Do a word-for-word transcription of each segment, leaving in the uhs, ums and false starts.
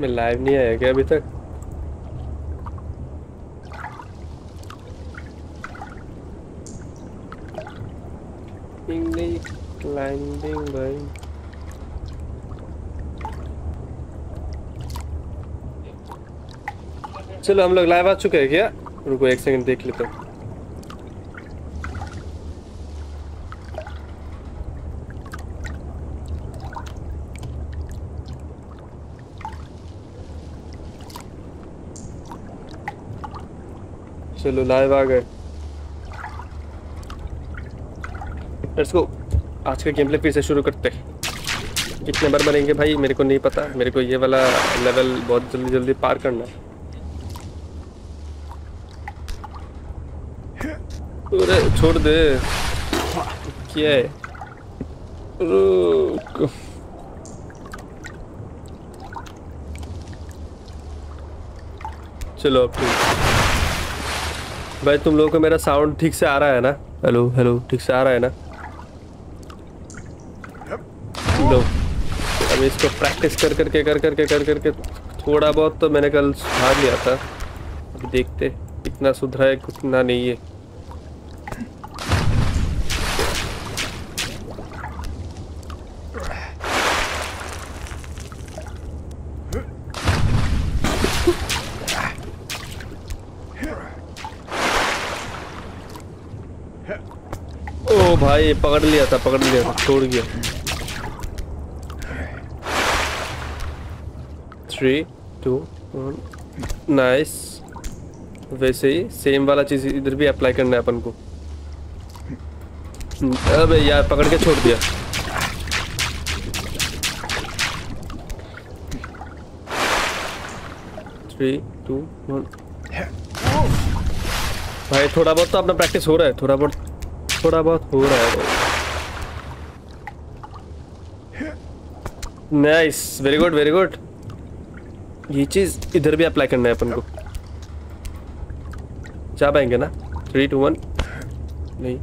में लाइव नहीं आया क्या अभी तक? नहीं क्लाइंबिंग भाई, चलो हम लोग लाइव आ चुके हैं क्या? रुको एक सेकंड देख लेता हूँ। चलो लाइव आ गए, लेट्स गो। आज का गेम प्ले फिर से शुरू करते हैं। कितने बार मरेंगे भाई मेरे को नहीं पता, मेरे को ये वाला लेवल बहुत जल्दी जल्दी पार करना है। अरे छोड़ दे, क्या है? रुक। चलो अब ठीक। भाई तुम लोगों को मेरा साउंड ठीक से आ रहा है ना? हेलो हेलो, ठीक से आ रहा है ना? लो अब इसको प्रैक्टिस कर करके कर करके कर करके थोड़ा बहुत तो मैंने कल सुधार लिया था। अब देखते कितना सुधरा है कितना नहीं है। भाई पकड़ लिया था, पकड़ लिया था, छोड़ गया। Three two one, nice. वैसे ही सेम वाला चीज़ इधर भी अप्लाई करना है अपन को। अबे यार पकड़ के छोड़ दिया। Three two one. भाई थोड़ा बहुत तो अपना प्रैक्टिस हो रहा है, थोड़ा बहुत थोड़ा बहुत हो रहा है। Nice, very good very good. ये चीज इधर भी अप्लाई करना है अपन को। जा पाएंगे ना? Three two one. नहीं,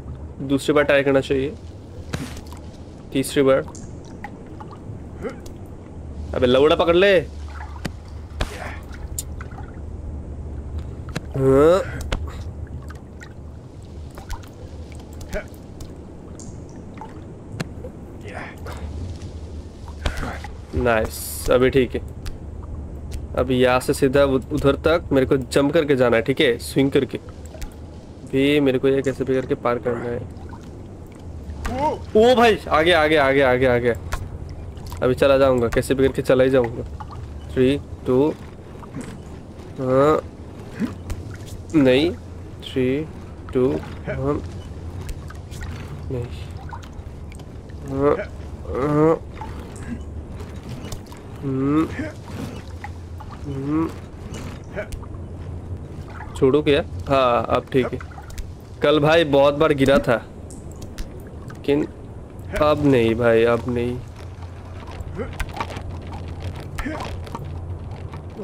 दूसरी बार ट्राई करना चाहिए, तीसरी बार। अबे लौड़ा पकड़ ले। हाँ नाइस nice, अभी ठीक है। अभी यहाँ से सीधा उधर तक मेरे को जंप करके जाना है, ठीक है? स्विंग करके भी मेरे को ये कैसे भी करके पार करना है। ओ भाई आगे आगे आगे आगे आगे अभी चला जाऊंगा, कैसे भी करके चला ही जाऊंगा। थ्री टू हाँ नहीं थ्री टू हाँ नहीं हाँ हाँ छोड़ो क्या? हाँ अब ठीक है। कल भाई बहुत बार गिरा था लेकिन अब नहीं भाई, अब नहीं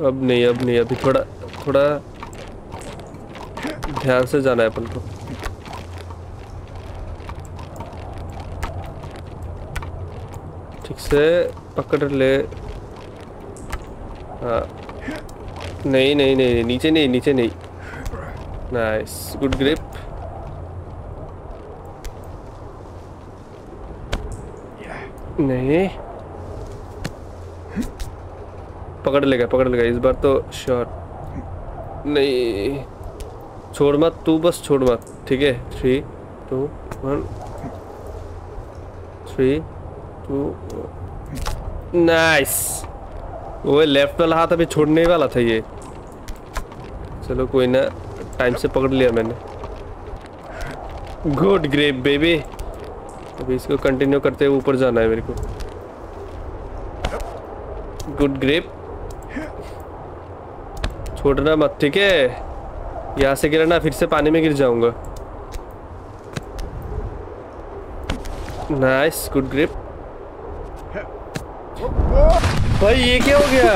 अब नहीं अब नहीं अभी थोड़ा थोड़ा ध्यान से जाना है अपन को। ठीक से पकड़ ले। हाँ नहीं नहीं नहीं नीचे नहीं नीचे नहीं। Nice, good grip. नहीं पकड़ लेगा पकड़ लेगा इस बार तो श्योर। नहीं छोड़ मत तू, बस छोड़ मत, ठीक है? Three two one, three two. Nice, वो लेफ्ट वाला हाथ अभी छोड़ने वाला था ये। चलो कोई ना, टाइम से पकड़ लिया मैंने। Good grip baby. अभी इसको कंटिन्यू करते हुए ऊपर जाना है मेरे को। गुड ग्रिप, छोड़ना मत, ठीक है? यहाँ से गिरना, फिर से पानी में गिर जाऊंगा। Nice, good grip. भाई ये क्या हो गया?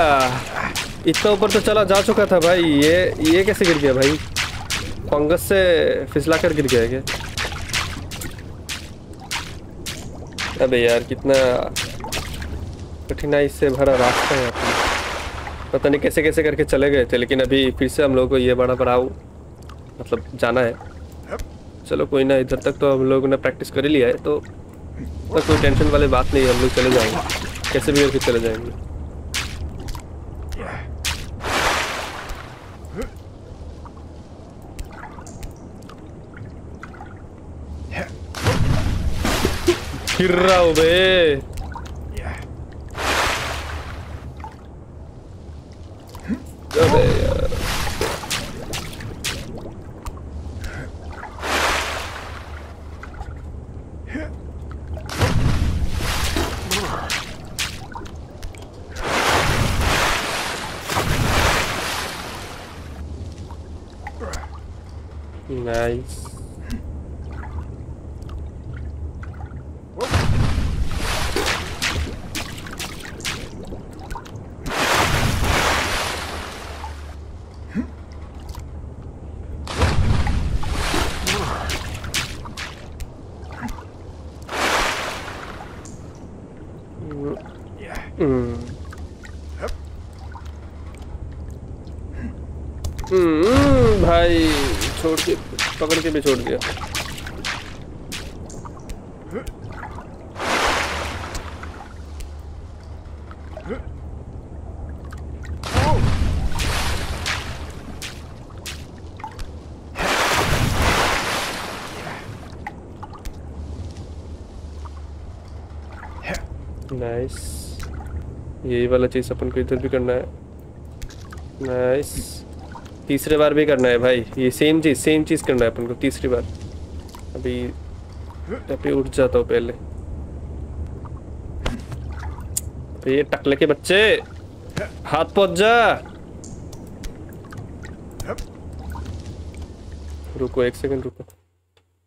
इतना ऊपर तो चला जा चुका था भाई, ये ये कैसे गिर गया भाई? फंगस से फिसला कर गिर गया है क्या? अबे यार कितना कठिनाई से भरा रास्ता है। पता नहीं कैसे कैसे करके चले गए थे, लेकिन अभी फिर से हम लोग को ये बड़ा पड़ाव मतलब जाना है। चलो कोई ना, इधर तक तो हम लोगों ने प्रैक्टिस कर ही लिया है, तो तो कोई टेंशन वाली बात नहीं है। हम लोग चले जाएंगे कैसे भी करके चले जाएंगे। गिर रहा हूँ बे। Nice. पकड़ के भी छोड़ दिया। नाइस, यही वाला चीज अपन को इधर भी करना है। नाइस, तीसरे बार भी करना है भाई, ये सेम चीज सेम चीज करना है अपन को तीसरी बार। अभी अभी उठ जाता हूँ पहले। तो ये टकले के बच्चे, हाथ पहुँच जा। रुको एक सेकंड, रुको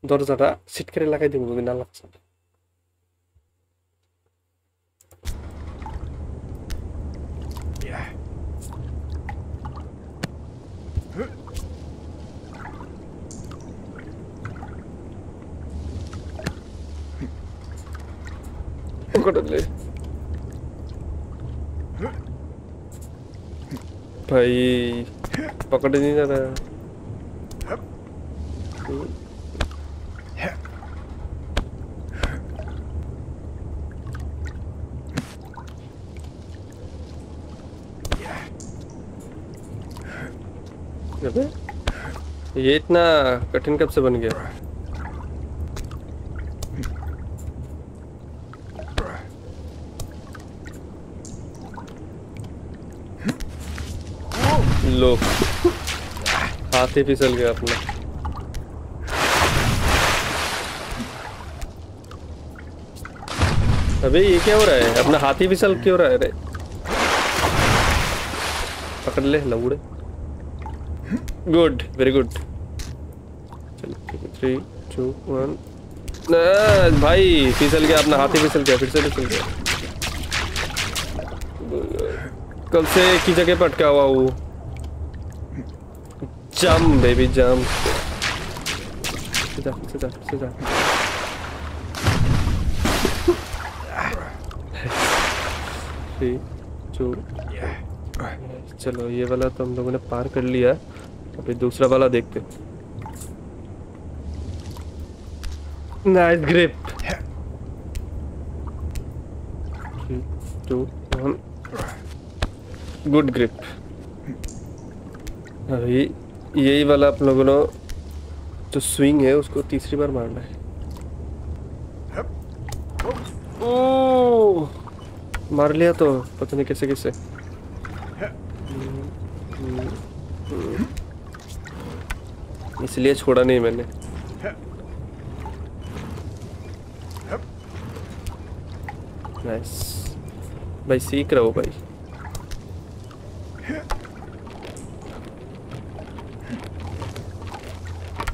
दौड़ जरा, सीट करे लगा दूंगा बिना लग सकता। भाई पकड़ नहीं जा रहा। ये इतना कठिन कब से बन गया? लो हाथ ही फिसल गया अपना। अबे ये क्या हो रहा है? अपना हाथ ही फिसल क्यों रहा है रे? पकड़ ले लंगड़े। Good, very good. चलो थ्री टू वन। भाई फिसल गया अपना, हाथ ही फिसल गया, फिर से फिसल गया। कल से एक ही जगह पटका हुआ वो। जंप बेबी जंप, सीधा सीधा सीधा। चलो ये वाला तो हम लोगों ने पार कर लिया, अभी दूसरा वाला देखते। Nice grip. Three two one, good grip. अभी यही वाला आप लोगों ने जो स्विंग है उसको तीसरी बार मारना है। ओ, मार लिया तो पता नहीं कैसे कैसे। इसलिए छोड़ा नहीं मैंने। नाइस भाई, सीख रहा हूँ भाई।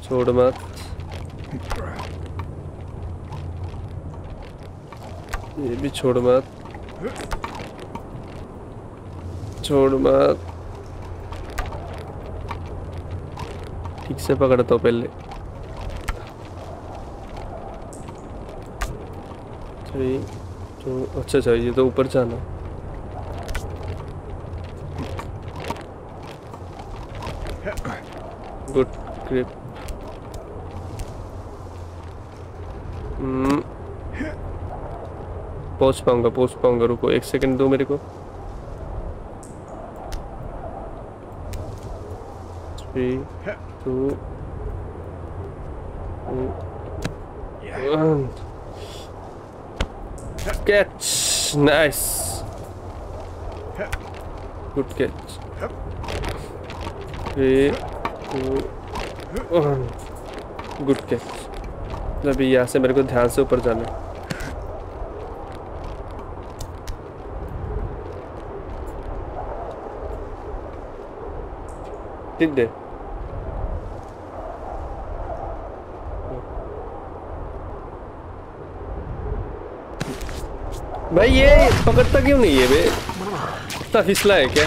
छोड़ मत। ये भी छोड़ मत, छोड़ मत। ठीक से पकड़ता हूँ पहले। तो अच्छा अच्छा, ये तो ऊपर जाना। good grip. Hmm. पहुंच पाऊंगा पहुंच पाऊंगा रुको एक सेकंड दो मेरे को. Three two one catch. Nice good catch. Three two one good catch. अभी यहाँ से मेरे को ध्यान से ऊपर जाना है. Did they? भाई ये पकड़ता क्यों नहीं है बे? इतना फिसला है क्या?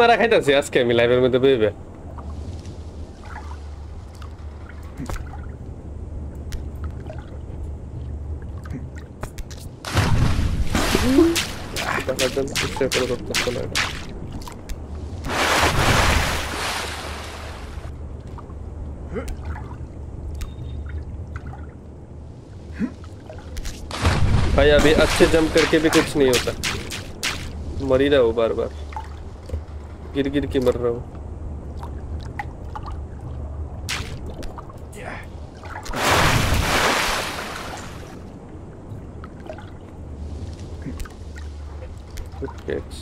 What are you doing here? What are you doing here? Baby? भाई अभी अच्छे जंप करके भी कुछ नहीं होता. मर ही रहा हूँ बार बार. गिर गिर के मर रहा हूँ. Good catch.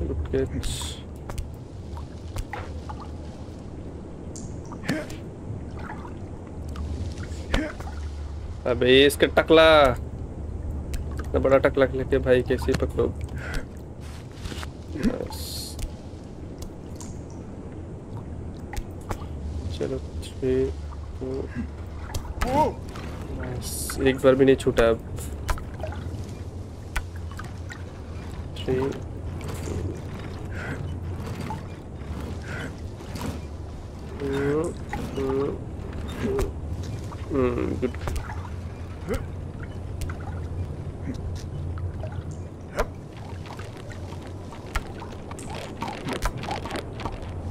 Good catch. अबे इसका टकला इतना बड़ा टकला लेके भाई कैसे पकड़ो. चलो छः तो एक बार भी नहीं छूटा. अब छः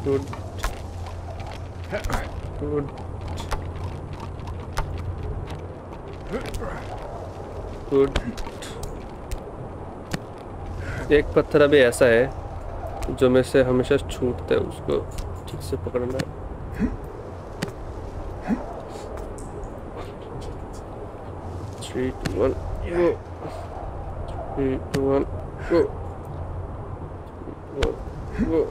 गुड. Good. Good. Good. एक पत्थर अभी ऐसा है जो मेरे से हमेशा छूटता है. उसको ठीक से पकड़ना है. Three, two, one, go. Three, two, one, go. Go. Go.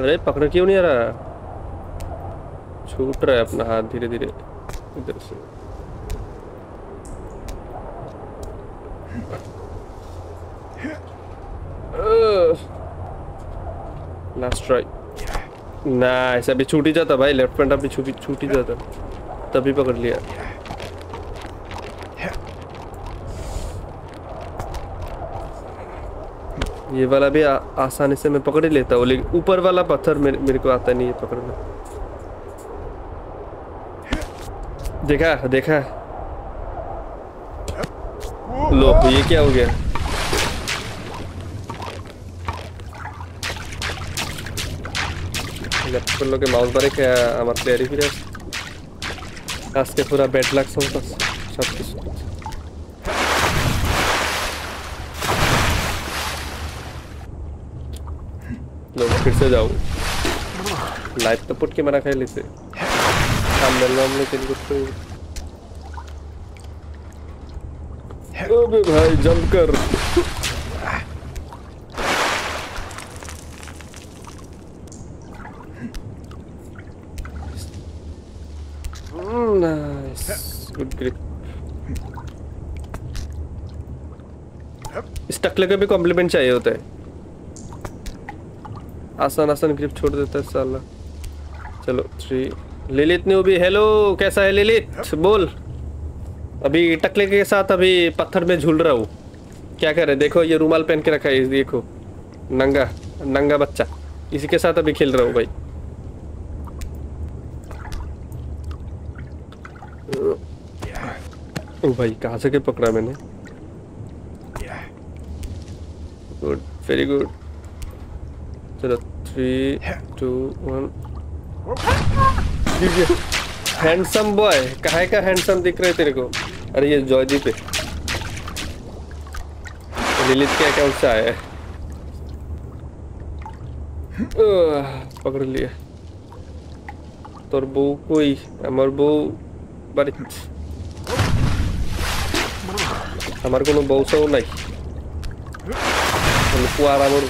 अरे पकड़ क्यों नहीं आ रहा? छूट रहा है अपना हाथ धीरे धीरे इधर से. Last try. नाइस अभी छूट ही जाता भाई. लेफ्ट पैंट अभी छूट ही जाता तभी पकड़ लिया. ये वाला भी आ, आसानी से मैं पकड़ ही लेता हूँ लेकिन ऊपर वाला पत्थर मेरे, मेरे को आता नहीं है पकड़ना. देखा देखा लो ये क्या हो गया. लैपटॉप लोग के माउस बारे क्या हमारे प्लेयर ही रहा. आज के पूरा बैड लक सब कुछ. फिर से जाओ लाइफ तो पुट के मना खाए लेते भाई. जंप कर Nice. Good grip. इस टकले का भी कॉम्प्लीमेंट चाहिए होता है। आसान आसान ग्रिप छोड़ देता है साला। चलो थ्री। लिलित ने भी हेलो, कैसा है लिलित बोल। अभी टकले के साथ अभी पत्थर में झूल रहा हूँ, क्या करे। देखो ये रुमाल पहन के रखा है, देखो नंगा नंगा बच्चा, इसी के साथ अभी खेल रहा हूँ भाई। ओ भाई कहाँ से के पकड़ा मैंने। Good, very good. चलो three two one. Handsome boy, कहाँ का हैंडसम दिख रहे तेरे को। अरे ये जॉर्जी पे लिलित के अकाउंट से आया है। पकड़ लिया तोर बो कोई हमार बो बारी हमार को बो सौ नहीं पुआरा मोर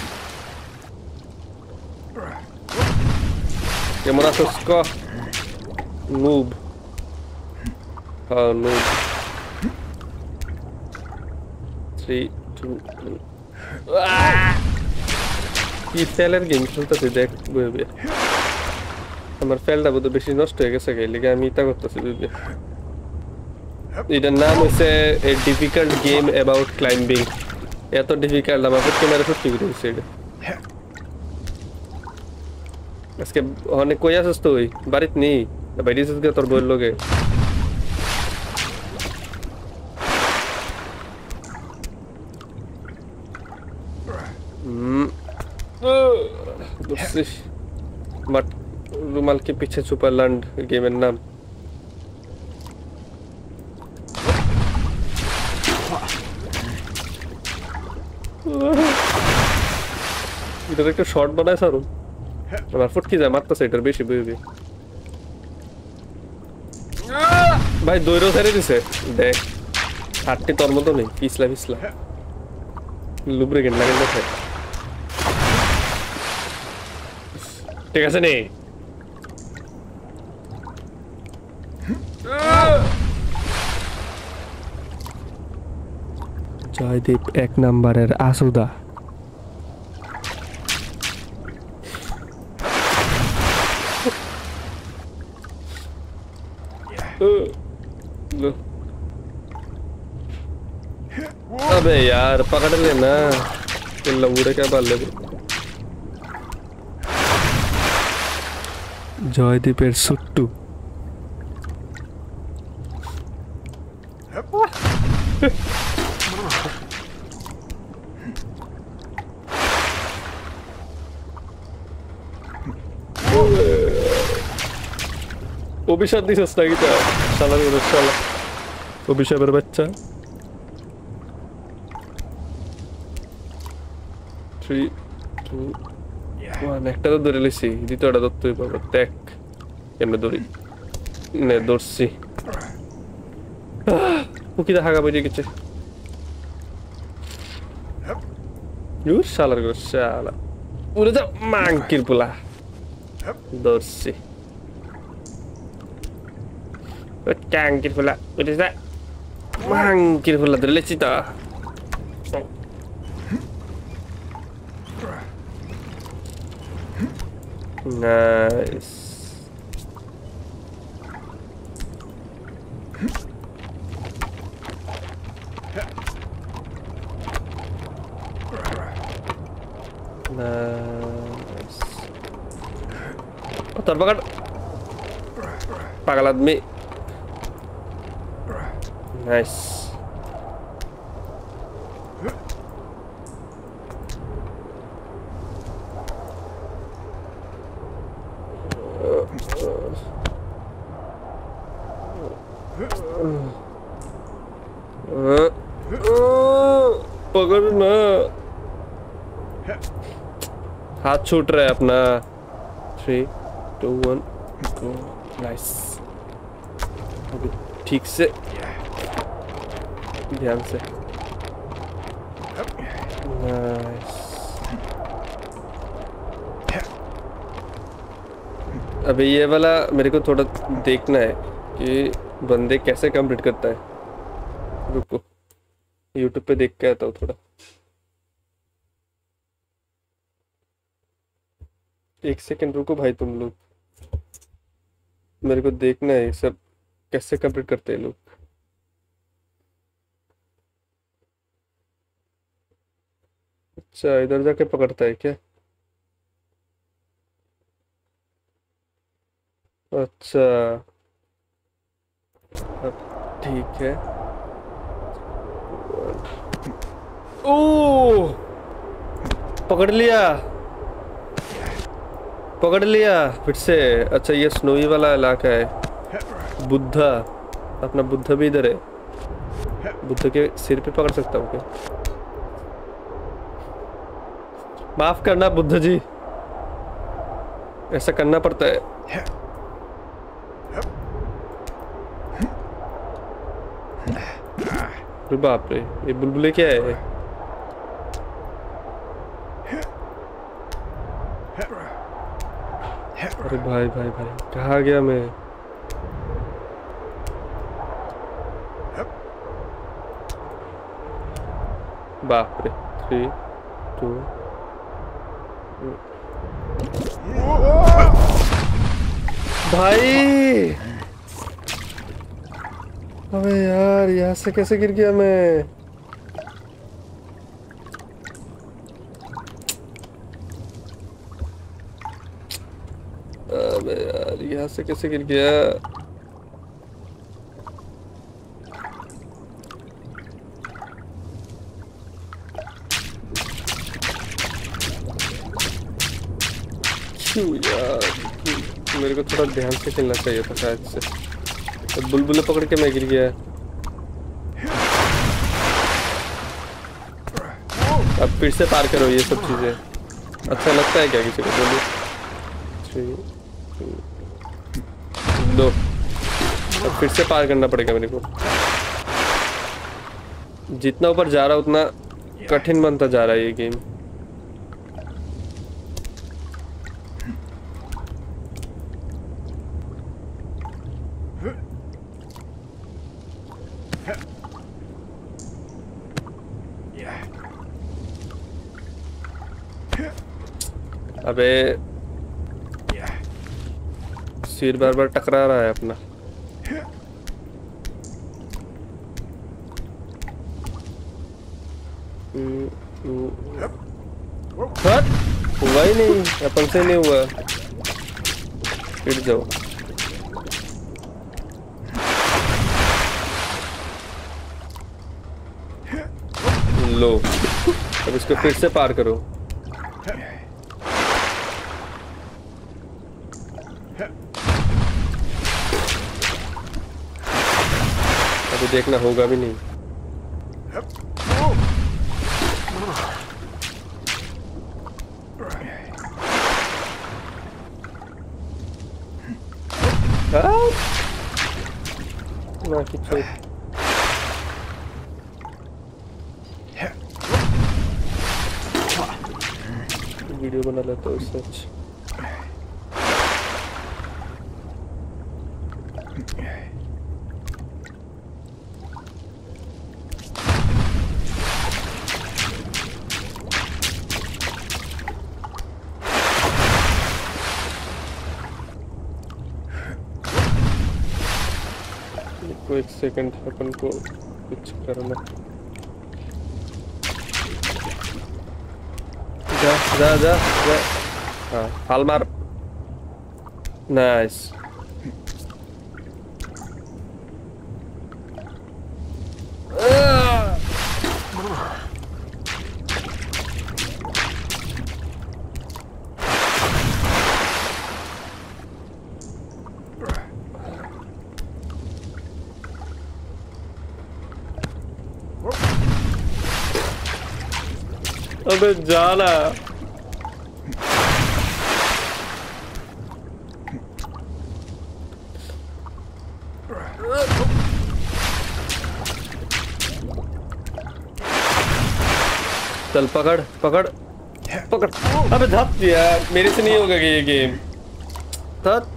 ये मोरा सस्का नूब। हाँ नूब। थ्री टू ये फेलर गेम खेलते देख बुबे हमार फेलटा बोध बेशी नष्ट हो गेছে गेले আমি তা করতেছি বুবি। এটার নাম হচ্ছে a difficult game about climbing. এত ডিফিকাল্ট আমার পক্ষে মেরে সত্যি হইছে এটা। আজকে অনেক কই আসছ তুই বাড়িতে নেই বাইরে এসে তোর বল লগে। मत रुमाल के पीछे छुपा लंड गेम का नाम। इधर एक शॉट बनाए सारू हमारे फुट की जाए मारता से इधर बेशी भी भी भाई दो हीरो सारे दिसे देख हाथी तोर मतो नहीं पीसला पीसला लुब्रिकेंट लगेगा फिर ठीक है नहीं। जयदीप एक नंबर है आसुदा। अबे यार पकड़ लेना लवड़े क्या बाल ले। जयदीपर सुट्टू अभिशाप दी सस्ता गीता शाला अभिशापर बच्चा। थ्री टू वन एक तो दौड़े लेसी द्वितीय दौड़ते ही पावर टैक हमने दौड़ी ने दौड़सी वो किधर हागा बजे किचे यूर साला को साला उधर जा मांग किल पुला दौड़सी वो चांग किल पुला उधर जा मांग किल पुला दौड़े लेसी ता nice nice पत्थर पकड़ पागल आदमी nice हाथ छूट रहा है अपना। Three two one go nice. ठीक से ध्यान से नाइस। अभी ये वाला मेरे को थोड़ा देखना है ये बंदे कैसे कंप्लीट करता है, रुको यूट्यूब पे देख के आता हूँ थोड़ा, एक सेकेंड रुको भाई, तुम लोग मेरे को देखना है सब कैसे कंप्लीट करते हैं लोग। अच्छा इधर जाके पकड़ता है क्या? अच्छा अब ठीक है। ओ पकड़ लिया पकड़ लिया फिर से। अच्छा ये स्नोवी वाला इलाका है। बुद्धा, अपना बुद्धा भी इधर है। बुद्धा के सिर पे पकड़ सकता हूँ क्या? माफ करना बुद्धा जी, ऐसा करना पड़ता है। बाप रे ये बुलबुले क्या है? अरे भाई भाई भाई कहाँ गया मैं? बाप रे। थ्री टू भाई, अबे यार यहाँ से कैसे गिर गया मैं? अबे यार यहाँ से कैसे गिर गया? क्यों यार, मेरे को थोड़ा ध्यान से खेलना चाहिए था शायद से। तो बुलबुले पकड़ के मैं गिर गया। अब फिर से पार करो ये सब चीजें। अच्छा लगता है क्या किसी को? बोलो दो। अब फिर से पार करना पड़ेगा मेरे को। जितना ऊपर जा रहा उतना कठिन बनता जा रहा है ये गेम। अबे सिर बार बार टकरा रहा है अपना। हुआ ही नहीं, अपन से नहीं हुआ। फिर जाओ लो, अब इसको फिर से पार करो। देखना होगा भी नहीं। ना कि वीडियो बना लेता हूँ सच। एक सेकंड अपन को कुछ करना। जा जा जा, जा। हाँ हाल मार। नाइस। अबे जाला चल पकड़ पकड़ पकड़। अबे धप यार, मेरे से नहीं होगा ये गेम। धप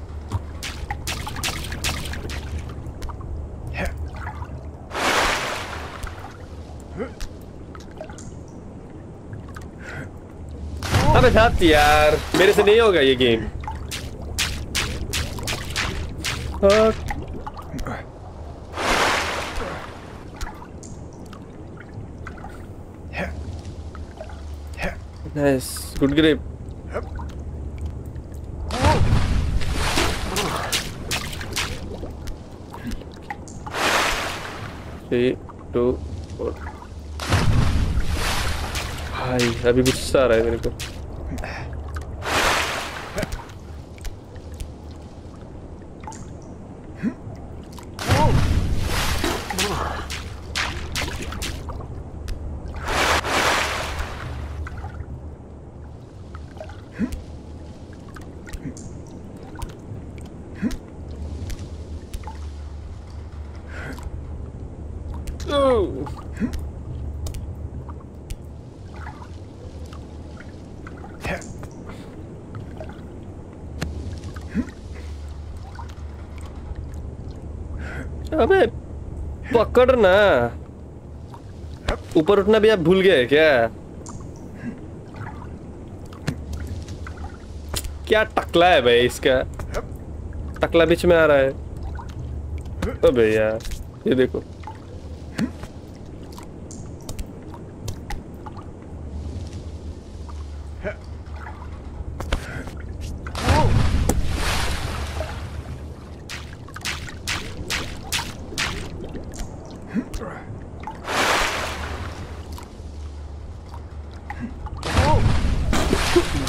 पे जाती यार, मेरे से नहीं होगा ये game. Nice, good grip. Three two four. भाई अभी गुस्सा आ रहा है मेरे को। अबे पकड़ ना, ऊपर उठना भी आप भूल गए क्या? क्या टकला है भाई, इसका टकला बीच में आ रहा है। अबे यार ये देखो,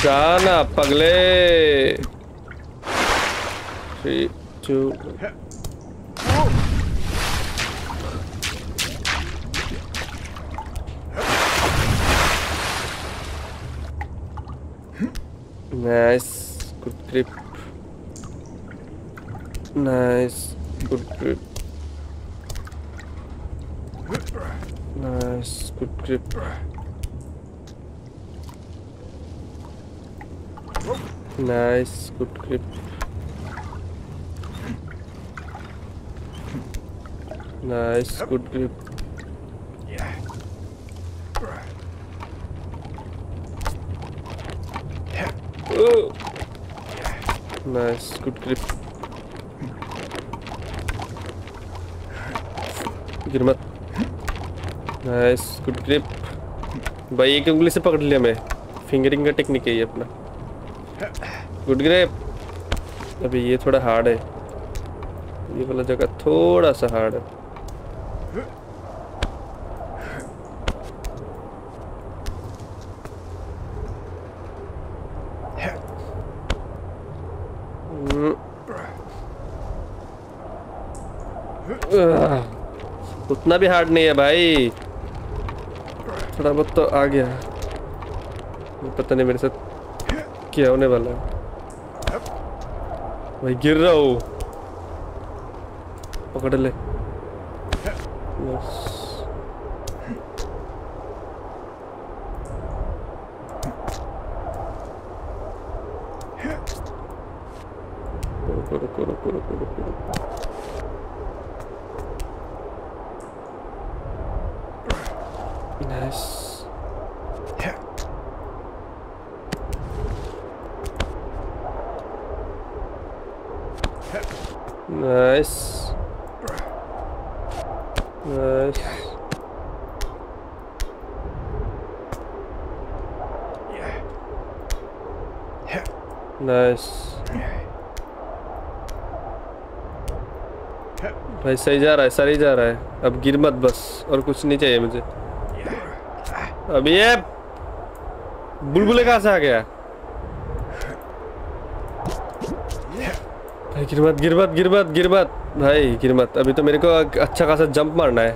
जाना पगले। Three two. Nice good grip, nice good grip, nice good grip, nice good grip. Nice good grip. Nice good grip. गिर मत। Nice good grip. भाई एक उंगली से पकड़ लिया मैं, फिंगरिंग का टेक्निक है ये अपना। Good grip. अभी ये थोड़ा हार्ड है, ये वाला जगह थोड़ा सा हार्ड है। उतना भी हार्ड नहीं है भाई, थोड़ा बहुत तो आ गया। पता नहीं मेरे साथ क्या होने वाला है। भाई गिर रहा हूँ, पकड़ ले। रुको रुको रुको रुको रुको। Nice nice nice. नाइस भाई, सही जा रहा है, सही जा रहा है। अब गिर मत बस, और कुछ नहीं चाहिए मुझे। अब ये बुलबुले कहाँ से आ गया? गिरमत गिरमत गिरमत गिरमत भाई गिरमत। अभी तो मेरे को अच्छा खासा जंप मारना है।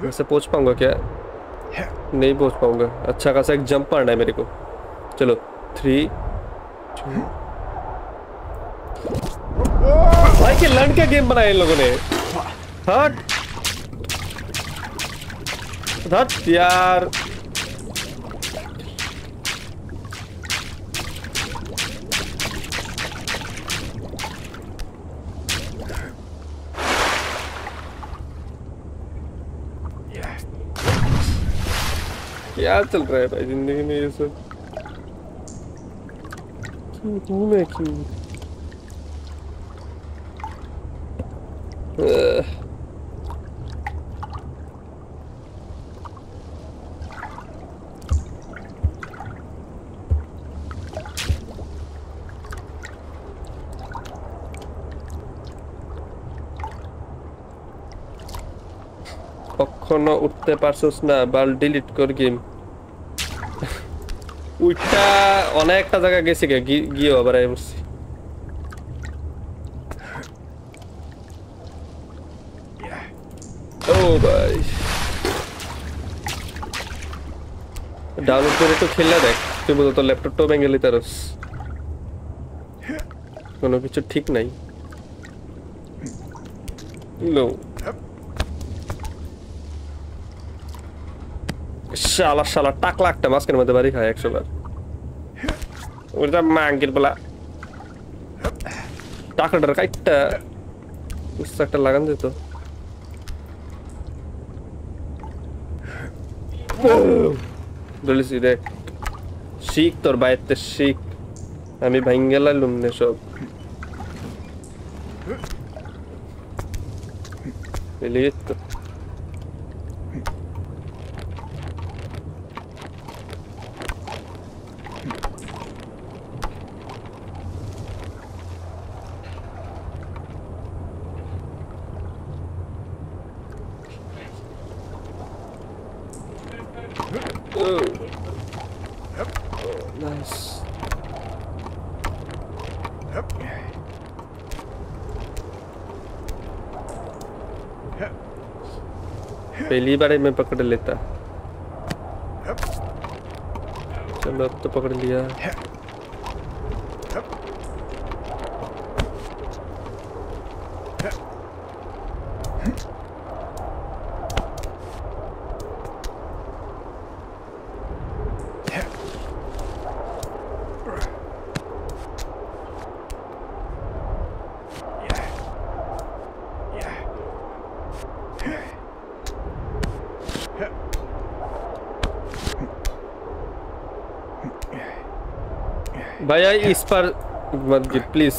वैसे पहुंच पाऊंगा क्या? नहीं पहुंच पाऊंगा। अच्छा खासा एक जंप मारना है मेरे को। चलो थ्री टू। भाई के लंड का गेम बनाया इन लोगों ने। हट हट यार। क्या चल रहा है भाई जिंदगी में ये सब? cute, you look cute. Ugh. कखनो उठते पारछस ना बाल डिलीट कर गेम উইটা অনেকটা জায়গা গেছে গিয়ে আবার আসছি ও ভাই ডাউনলোড করে তো খেলা দেখ তুই বল তো ল্যাপটপটা ভেঙে লিতারস কোনো কিছু ঠিক নাই লো शाला शाला टाक लागता मास्क मध्य बारी खाए एक सौ बार मांग बोला टाक डर का लगन देते दलिसी देख शीख तोर बायते शीख हमें भांगेला लुमने सब पहली बार मैं पकड़ लेता चलो अब तो पकड़ लिया भैया इस पर मत गिर प्लीज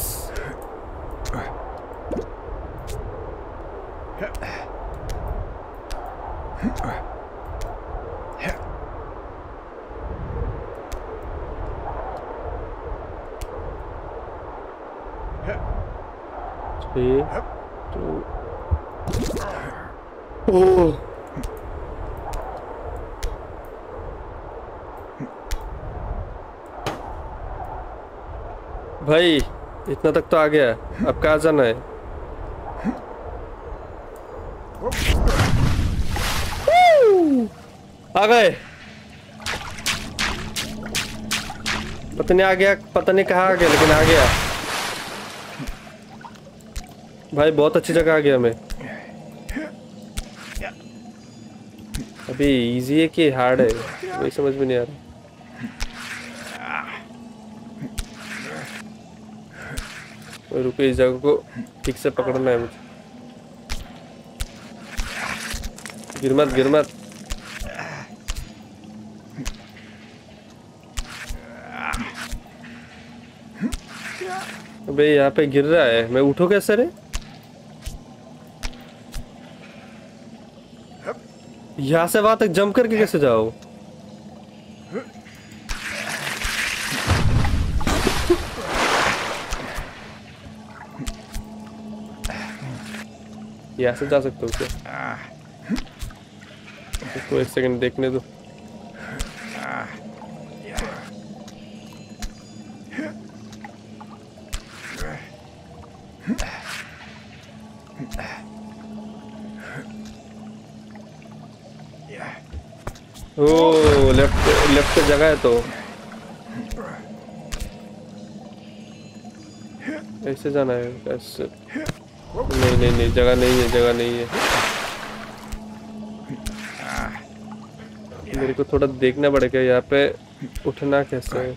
भाई इतना तक तो आ गया अब कहाँ जाना है आ गए पता नहीं आ गया पता नहीं कहाँ आ गया लेकिन आ गया भाई बहुत अच्छी जगह आ गया मैं अभी इजी है कि हार्ड है वही समझ में नहीं आ रहा रुको इस जगह को ठीक से पकड़ना है मुझे गिर मत गिर मत अबे यहाँ पे गिर रहा है मैं उठो कैसे रे यहाँ से वहां तक जंप करके कैसे जाओ यहाँ से जा सकते हो क्या तो एक सेकंड देखने दो ओह लेफ्ट लेफ्ट पे जगह है तो ऐसे जाना है ऐसे नहीं नहीं नहीं जगह नहीं है जगह नहीं है मेरे को थोड़ा देखना पड़ेगा यहाँ पे उठना कैसे है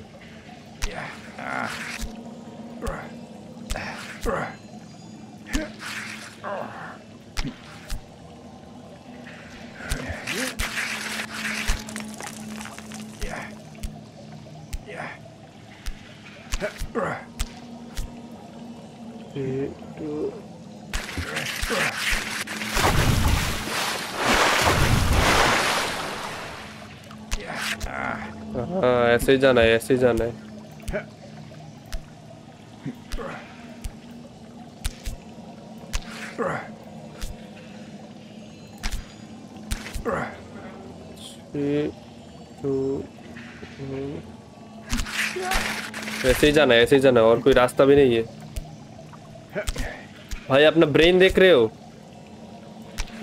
हाँ ऐसे ही जाना है, ऐसे ही जाना है। ऐसे ही जाना है, ऐसे ही जाना है, और कोई रास्ता भी नहीं है। भाई अपना ब्रेन देख रहे हो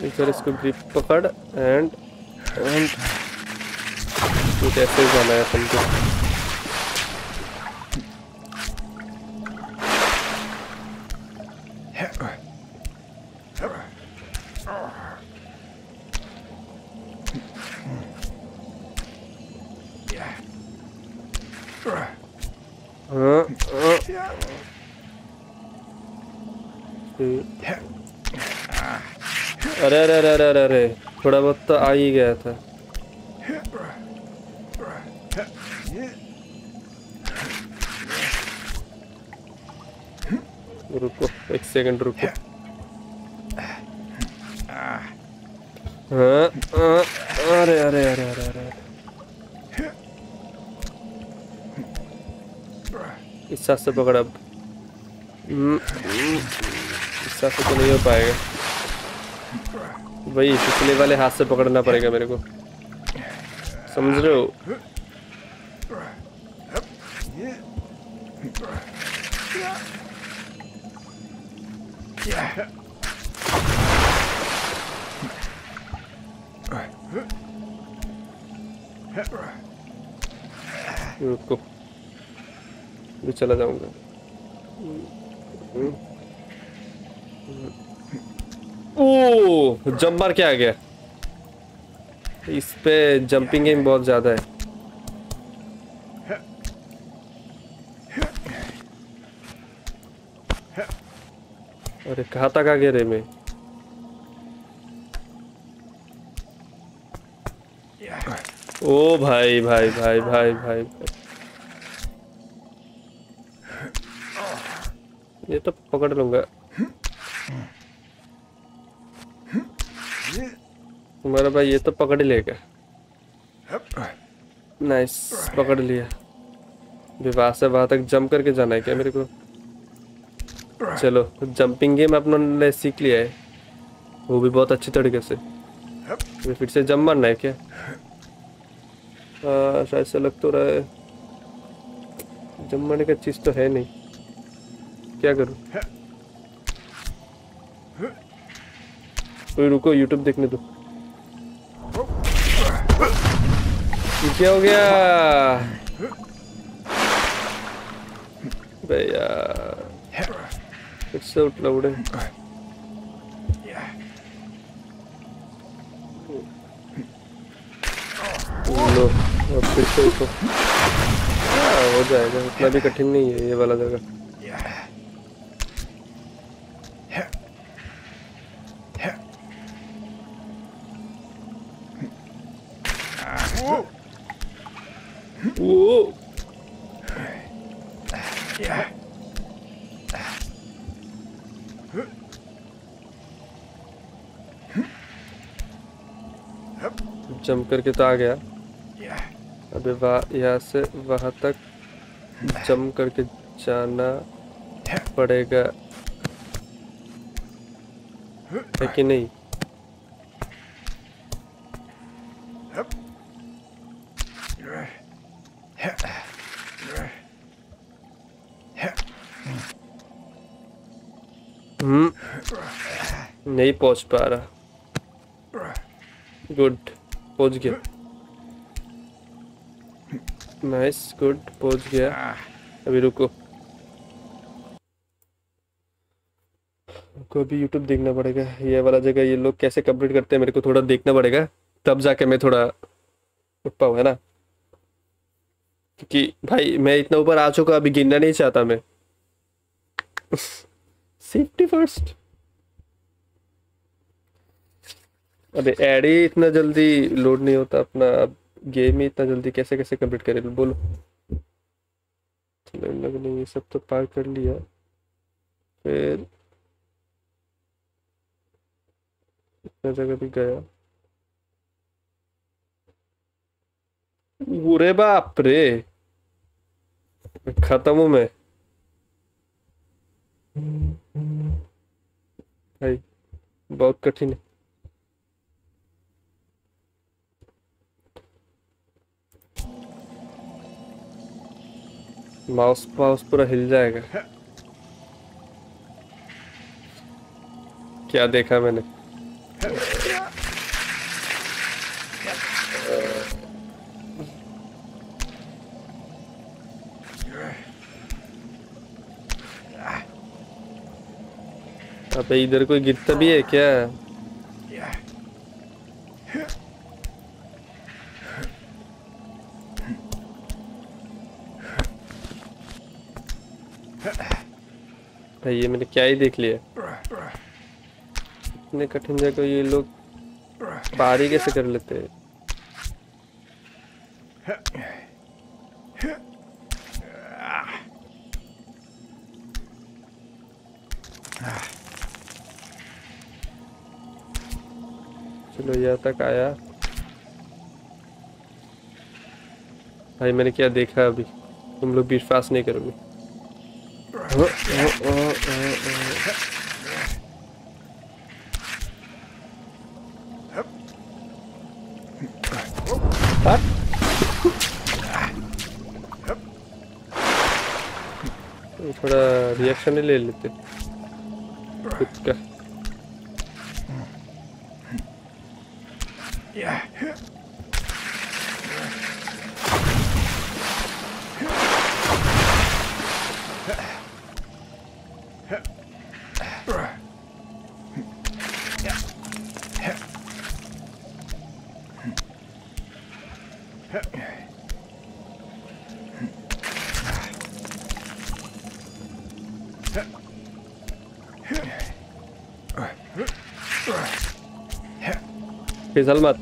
इधर, इसको ग्रिप पकड़ एंड एंड कुछ ऐसे ही जाना है अपन को। अरे अरे अरे अरे अरे अरे थोड़ा बहुत तो आ ही गया था। रुको एक सेकंड, रुको। हाँ अरे अरे अरे अरे अरे इस साथ से पकड़, अब इस साथ से तो नहीं हो पाएगा, वही पिछले वाले हाथ से पकड़ना पड़ेगा मेरे को, समझ रहे हो। रुको मैं चला जाऊंगा। ओह जंप मार के आ गया, इस पे जंपिंग गेम बहुत ज्यादा है। अरे कहाँ तक आ गया रे मैं, ओ भाई भाई भाई भाई भाई, भाई। ये तो पकड़ लूंगा। तुम्हारा भाई ये तो पकड़ लेगा। नाइस पकड़ लिया। विवाह से वहां तक जंप करके जाना है क्या मेरे को? चलो जंपिंग गेम अपनों ने सीख लिया है, वो भी बहुत अच्छी तरीके से। तो फिर से जंप मारना है क्या? आ, शायद से लग तो रहा है जंप मारने का चीज तो है नहीं, क्या करूँ। कोई रुको यूट्यूब देखने दो। क्या हो गया भैया, इससे उठना उड़े। लो अब फिर से उठो, हो जाएगा, उतना भी कठिन नहीं है ये वाला जगह। जंप करके तो आ गया, अबे वाह यहाँ से वहाँ तक जंप करके जाना पड़ेगा है कि नहीं? हम्म नहीं पहुँच पा रहा। गुड पहुंच गया, नाइस गुड पहुंच गया। अभी रुको को भी यूट्यूब देखना पड़ेगा। ये वाला जगह ये लोग कैसे कंप्लीट करते हैं मेरे को थोड़ा देखना पड़ेगा, तब जाके मैं थोड़ा उठ पाऊँ, है ना। क्योंकि भाई मैं इतना ऊपर आ चुका, अभी गिरना नहीं चाहता मैं। Safety first. अरे एड ही इतना जल्दी लोड नहीं होता अपना, गेम ही इतना जल्दी कैसे कैसे कंप्लीट करे बोलो। नहीं ये सब तो पार कर लिया, फिर इतना जगह भी गया। बुरे बाप रे, खत्म हूं मैं भाई, बहुत कठिन है। माउस माउस पूरा हिल जाएगा। क्या देखा मैंने, अबे इधर कोई गिरता भी है क्या? भाई ये मैंने क्या ही देख लिया, इतने कठिन जगह ये लोग पारी कैसे कर लेते हैं? चलो यहाँ तक आया। भाई मैंने क्या देखा अभी, तुम लोग विश्वास नहीं करोगे। ओ, ओ, ओ, ओ, ओ। थोड़ा रिएक्शन ले लेते खुद का। फिसल मत,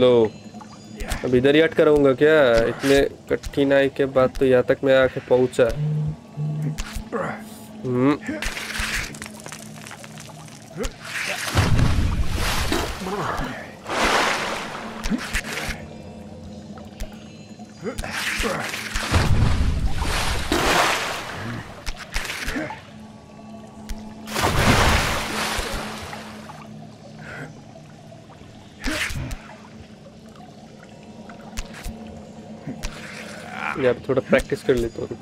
लो अब इधर ही हट करूँगा क्या? इतने कठिनाई के बाद तो यहाँ तक मैं आके पहुँचा। या थोड़ा प्रैक्टिस कर लेता हूँ।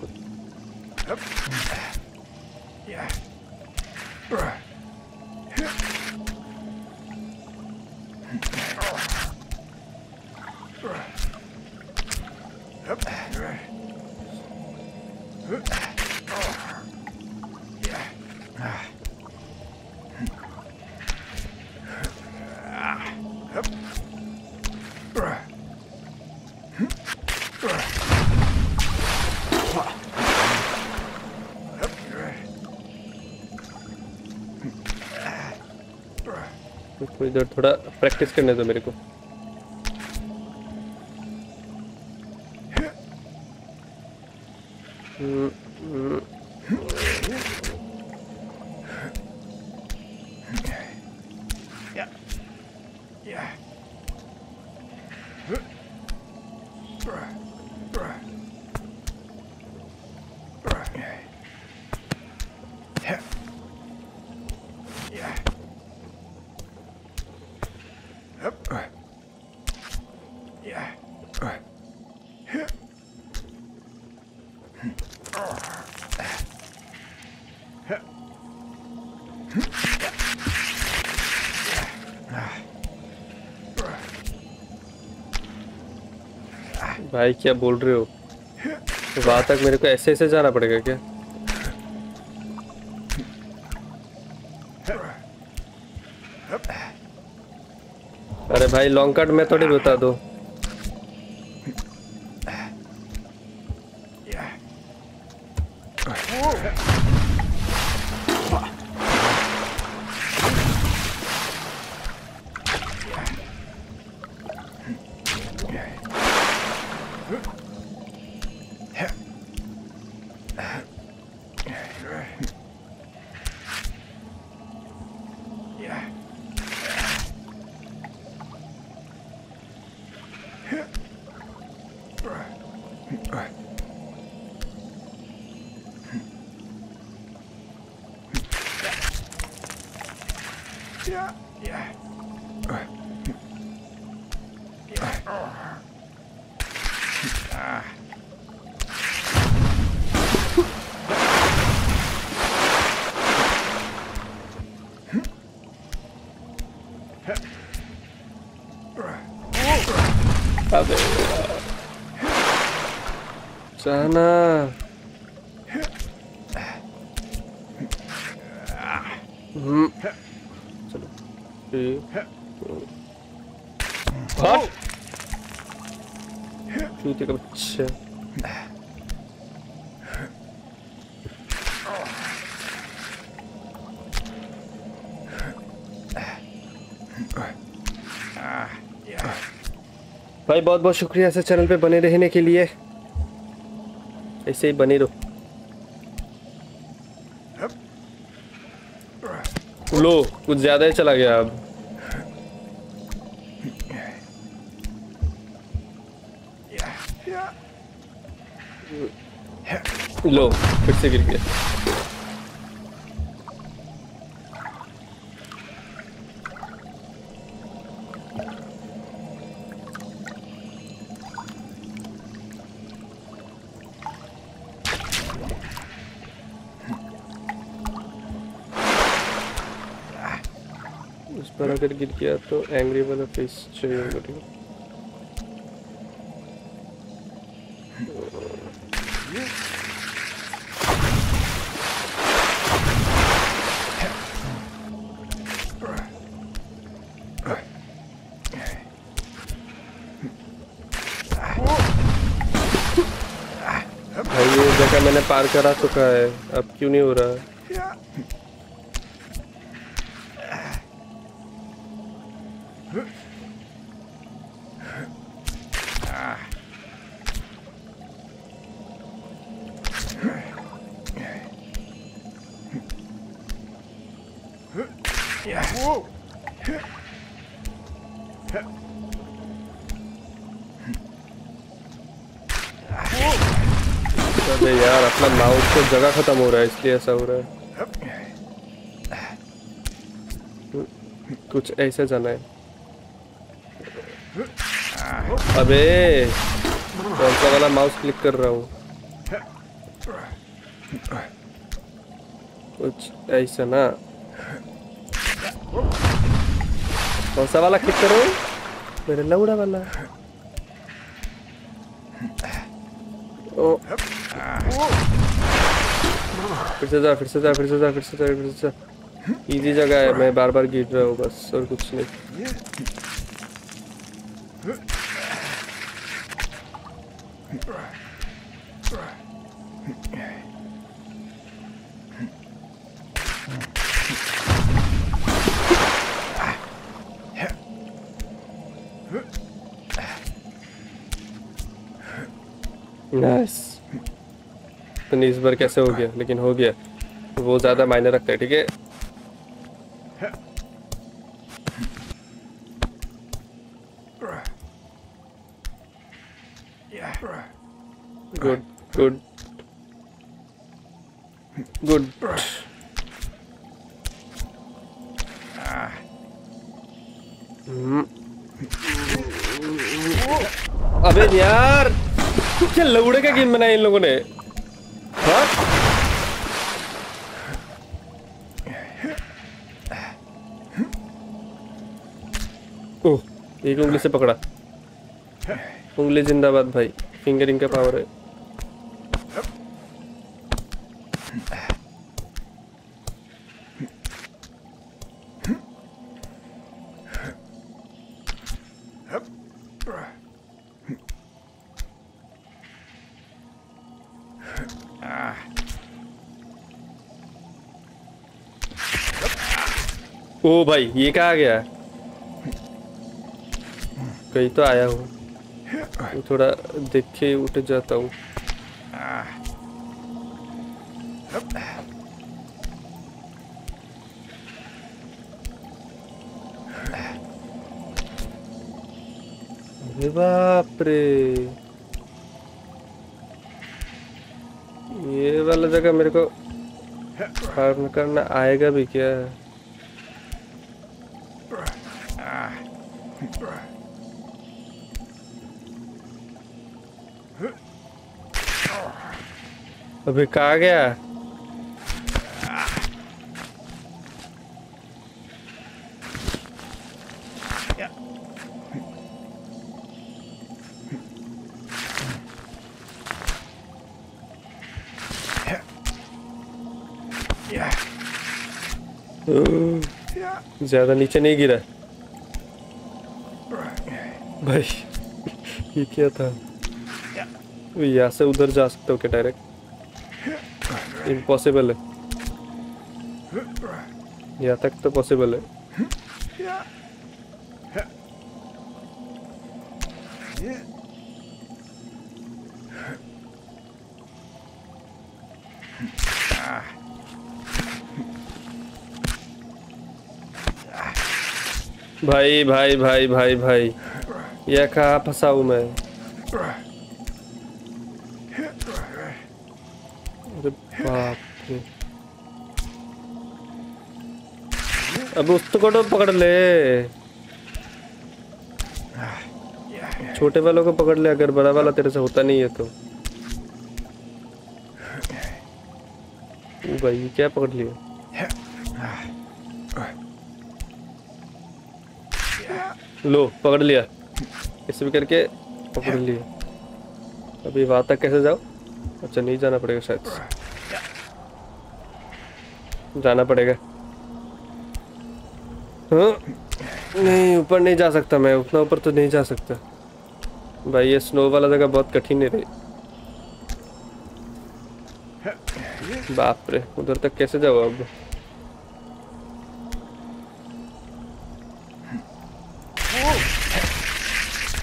इधर थोड़ा प्रैक्टिस करने दो मेरे को। भाई क्या बोल रहे हो, तो वहां तक मेरे को ऐसे ऐसे जाना पड़ेगा क्या? अरे भाई लॉन्ग कट में थोड़ी बता दो। सहना अच्छा भाई बहुत बहुत शुक्रिया ऐसे चैनल पे बने रहने के लिए, ऐसे ही बने रहो। लो कुछ ज्यादा ही चला गया अब। लो फिर से गिर गया। उस पर अगर गिर गया तो एंग्री वाला फेस चाहिए होगा। पार करा चुका है, अब क्यों नहीं हो रहा है? जगह खत्म हो रहा है इसलिए ऐसा हो रहा है। कुछ ऐसा जाना है। अबे कौन सा वाला माउस क्लिक कर रहा हूँ? कुछ ऐसा ना, कौन सा वाला क्लिक कर रहा हूँ? मेरा लौड़ा वाला। ओ फिर से जा फिर से जा फिर से जा फिर से जा फिर से जा। इजी जगह है, मैं बार बार गिर रहा हूँ बस और कुछ नहीं। नाइस। तो इस बार कैसे हो गया, लेकिन हो गया। वो ज्यादा मायने रखता है। ठीक है गुड गुड गुड। अबे यार क्या लौड़े का गेम बनाया इन लोगों ने। ओह एक उंगली से पकड़ा। उंगली जिंदाबाद भाई, फिंगरिंग का पावर है। ओ भाई ये कहाँ गया? कहीं तो आया हूँ, तो थोड़ा देख के उठ जाता हूँ। बाप रे, ये वाला जगह मेरे को फार्म करना आएगा भी क्या? अबे कहाँ गया? ज्यादा नीचे नहीं गिरा भाई। ये क्या था? यहाँ से उधर जा सकते हो क्या डायरेक्ट? इम्पॉसिबल है, यहाँ तक तो पॉसिबल है। भाई भाई भाई भाई भाई, भाई। यह कहाँ फंसा हूँ मैं? अरे बाप रे, अब उसको तो पकड़ ले, छोटे वालों को पकड़ ले, अगर बड़ा वाला तेरे से होता नहीं है तो। ओ भाई क्या पकड़ लिया? लो पकड़ लिया, इसे भी करके पकड़ लिया। अभी वहाँ तक कैसे जाओ? अच्छा नहीं जाना पड़ेगा, शायद जाना पड़ेगा। हाँ नहीं, ऊपर नहीं जा सकता मैं, उतना ऊपर तो नहीं जा सकता भाई। ये स्नो वाला जगह बहुत कठिन है रे, बाप रे। उधर तक कैसे जाओ अब?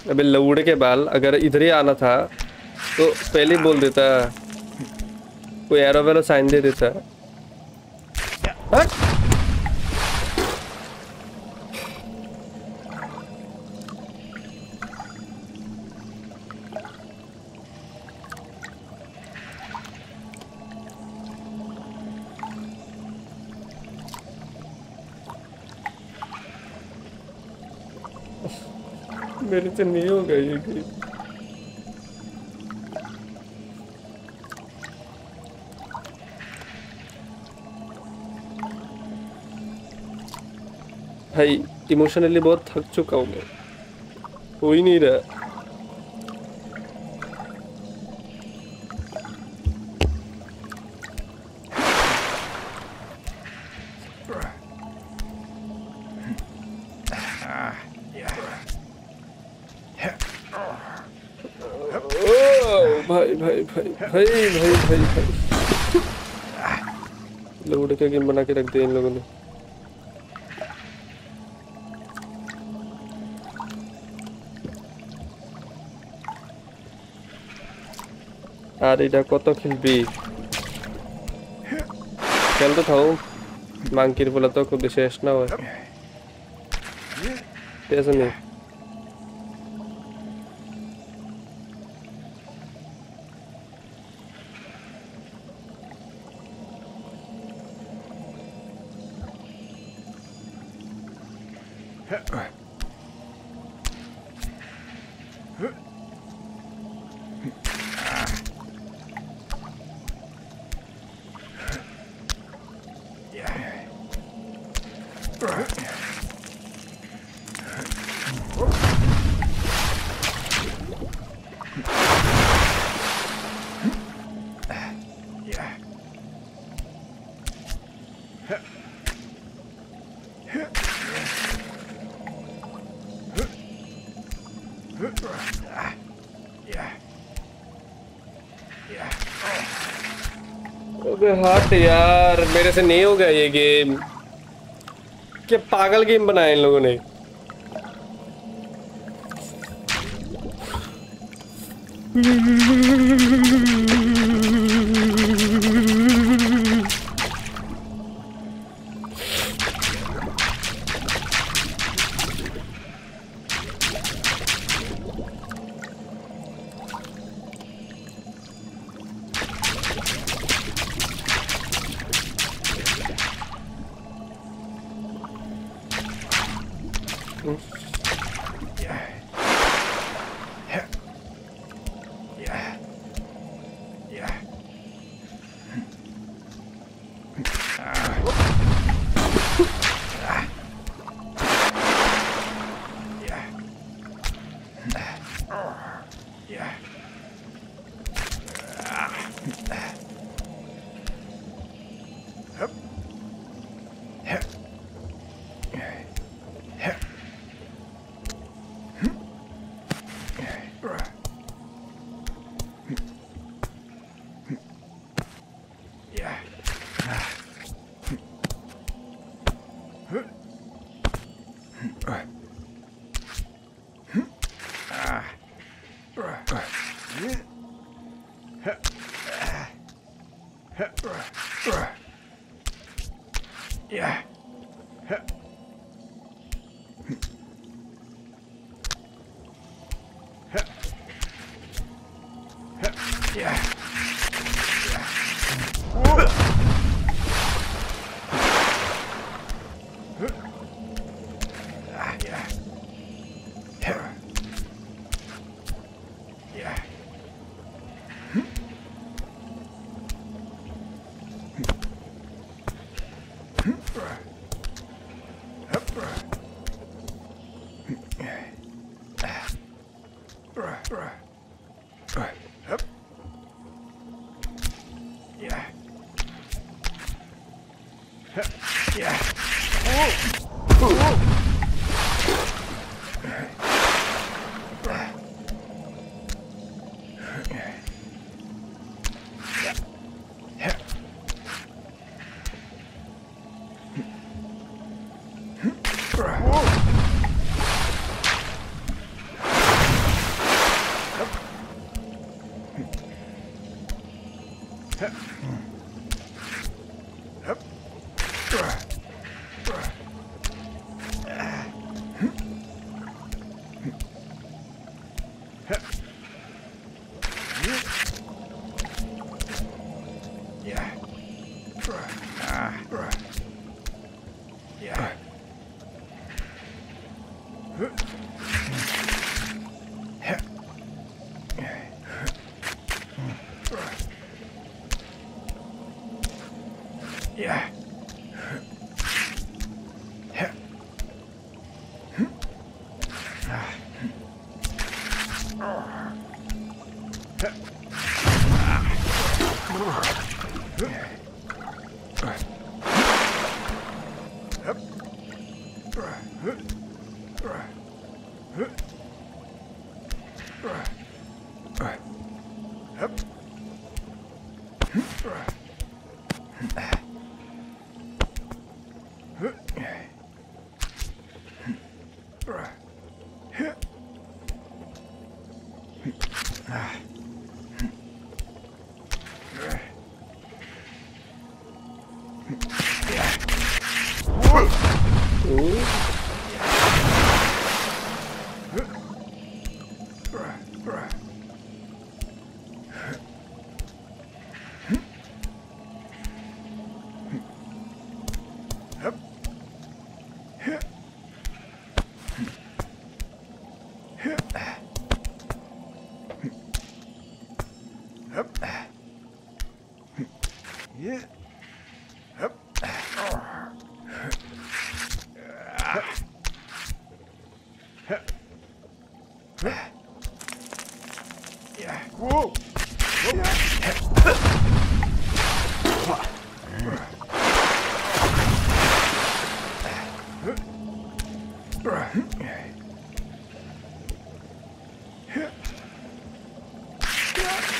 अबे लौड़े के बाल, अगर इधर ही आना था तो पहले बोल देता, कोई एरो वेरो साइन दे देता। मेरे से नहीं होगा ये कि भाई, इमोशनली बहुत थक चुका हूँ मैं, हो ही नहीं रहा। भाई भाई भाई भाई भाई, लोग उड़ के गेम बना के रख दिया इन लोगों ने। अरे इधर कत खेलबी, खेल तो थाऊ मांगीर बोला तो खुद शेष ना हो ऐसा नहीं। हट यार, मेरे से नहीं होगा ये गेम। क्या पागल गेम बनाया इन लोगों ने।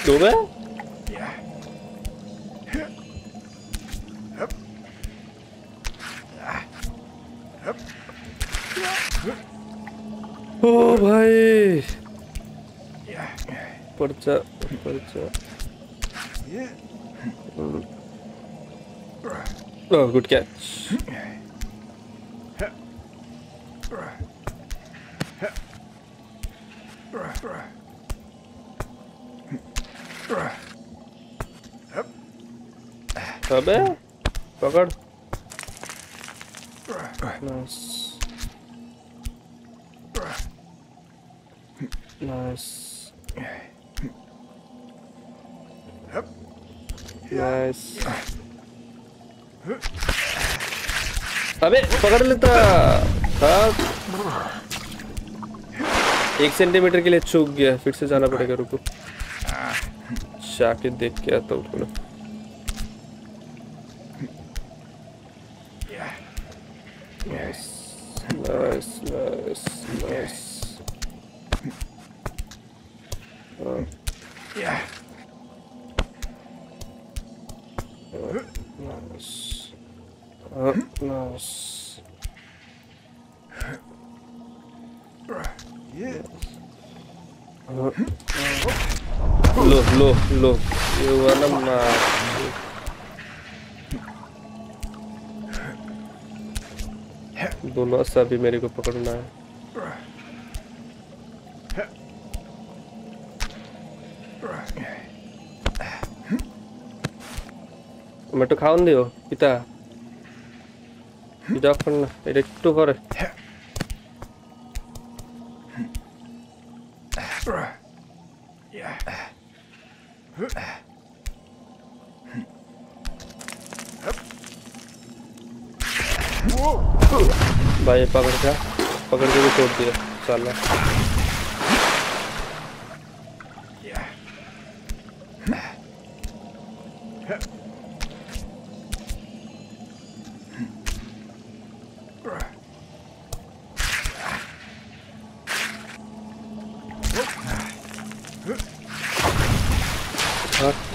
Dobe? Yeah. Hup. Hup. ओ भाई पर्चा पर्चा ओह गुड कैच। अबे पकड़ नाइस नाइस नाइस अबे पकड़ लेता था। एक सेंटीमीटर के लिए चूक गया, फिर से जाना पड़ेगा। रुको शाकिर देख के आता हूँ थोड़ा। नाइस नाइस नाइस नाइस लो लो लो ये वाला दोनों सा भी मेरे को पकड़ना है। मैं तो खाऊन दियो पिता पिता फन इलेक्ट्रो कर भाई पकड़ क्या पकड़ के भी छोड़ दिया साला।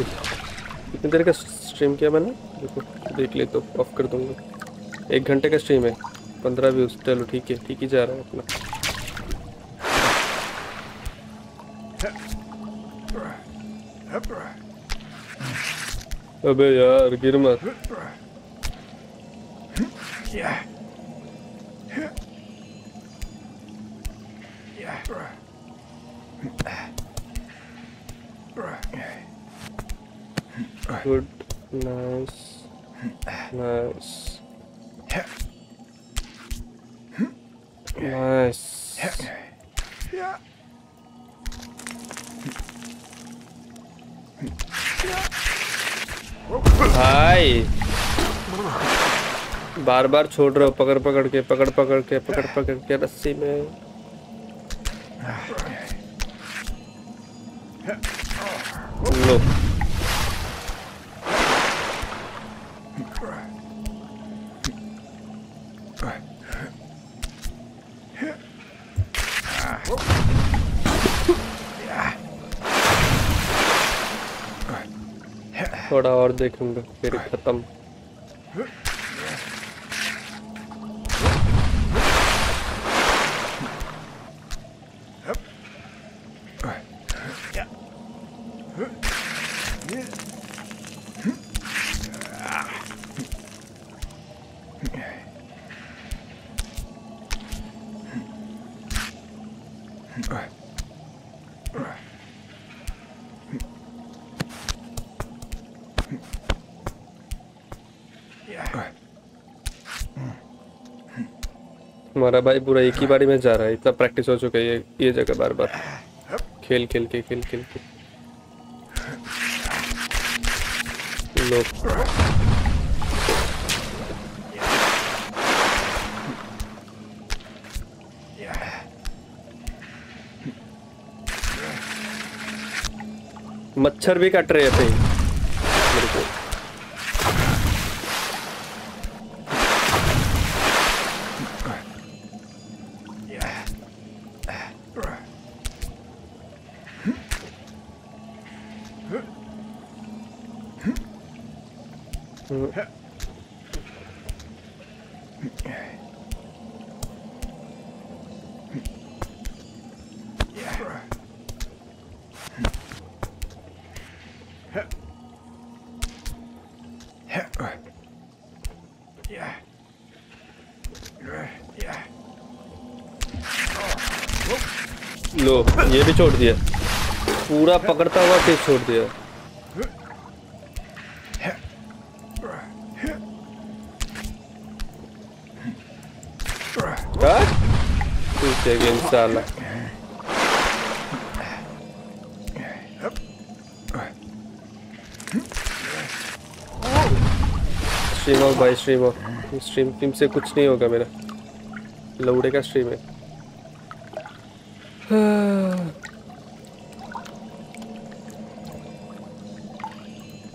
कितनी देर का स्ट्रीम किया मैंने? देखो देख ले तो ऑफ कर दूंगा। एक घंटे का स्ट्रीम है, पंद्रह व्यूज। चलो ठीक है, ठीक ही जा रहा है अपना। अबे यार गिर मत। Good nice nice Nice. Yeah. भाई बार बार छोड़ रहा हूँ, पकड़ पकड़ के पकड़ पकड़ के पकड़ पकड़ के रस्सी में। लो थोड़ा और देखूंगा फिर खत्म। हमारा भाई पूरा एक ही बारी में जा रहा है, इतना प्रैक्टिस हो चुका है ये ये जगह बार बार खेल खेल के खेल खेल के। लो मच्छर भी काट रहे थे मेरे को। लो ये भी छोड़ दिया, पूरा पकड़ता हुआ फिर छोड़ दिया। इंशाल्लाह स्ट्रीम ऑफ भाई, स्ट्रीम ऑफ स्ट्रीम टीम से कुछ नहीं होगा मेरा, लौड़े का स्ट्रीम है।